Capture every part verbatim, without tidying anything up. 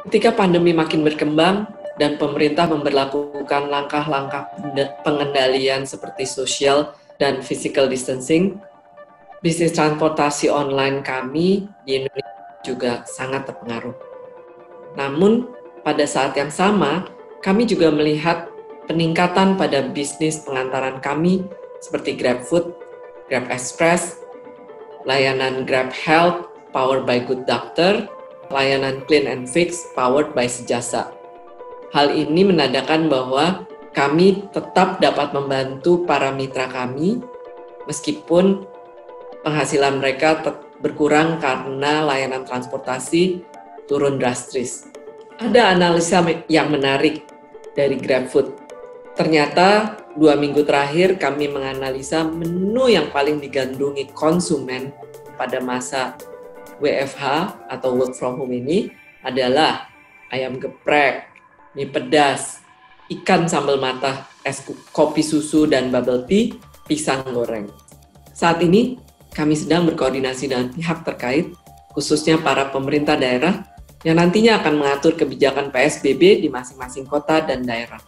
Ketika pandemi makin berkembang dan pemerintah memberlakukan langkah-langkah pengendalian seperti social dan physical distancing, bisnis transportasi online kami di Indonesia juga sangat terpengaruh. Namun, pada saat yang sama, kami juga melihat peningkatan pada bisnis pengantaran kami seperti GrabFood, GrabExpress, layanan GrabHealth, powered by Good Doctor, layanan Clean and Fix, powered by Sejasa. Hal ini menandakan bahwa kami tetap dapat membantu para mitra kami, meskipun penghasilan mereka berkurang karena layanan transportasi turun drastis. Ada analisa yang menarik dari GrabFood. Ternyata, dua minggu terakhir kami menganalisa menu yang paling digandrungi konsumen pada masa W F H atau work from home ini adalah ayam geprek, mie pedas, ikan sambal matah, es kopi susu dan bubble tea, pisang goreng. Saat ini, kami sedang berkoordinasi dengan pihak terkait, khususnya para pemerintah daerah yang nantinya akan mengatur kebijakan P S B B di masing-masing kota dan daerah.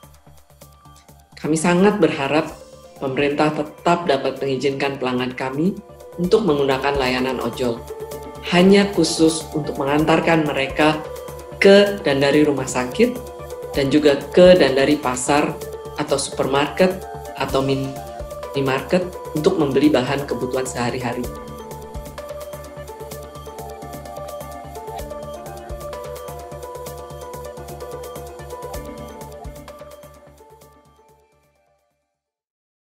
Kami sangat berharap pemerintah tetap dapat mengizinkan pelanggan kami untuk menggunakan layanan ojol, hanya khusus untuk mengantarkan mereka ke dan dari rumah sakit, dan juga ke dan dari pasar atau supermarket atau minimarket untuk membeli bahan kebutuhan sehari-hari.